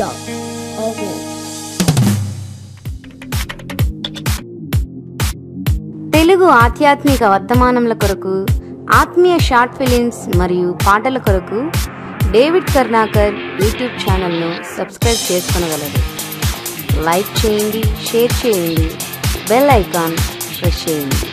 dog. Telugu ఆధ్యాత్మిక వర్తమానముల కొరకు ఆత్మీయ షార్ట్ ఫిలిమ్స్ మరియు పాటల కొరకు డేవిడ్ కరుణాకర్ యూట్యూబ్ ఛానల్ను సబ్స్క్రైబ్ చేసుకొనగలరు. లైక్ చేయండి, షేర్ చేయండి, బెల్ ఐకాన్ ప్రెస్ చేయండి.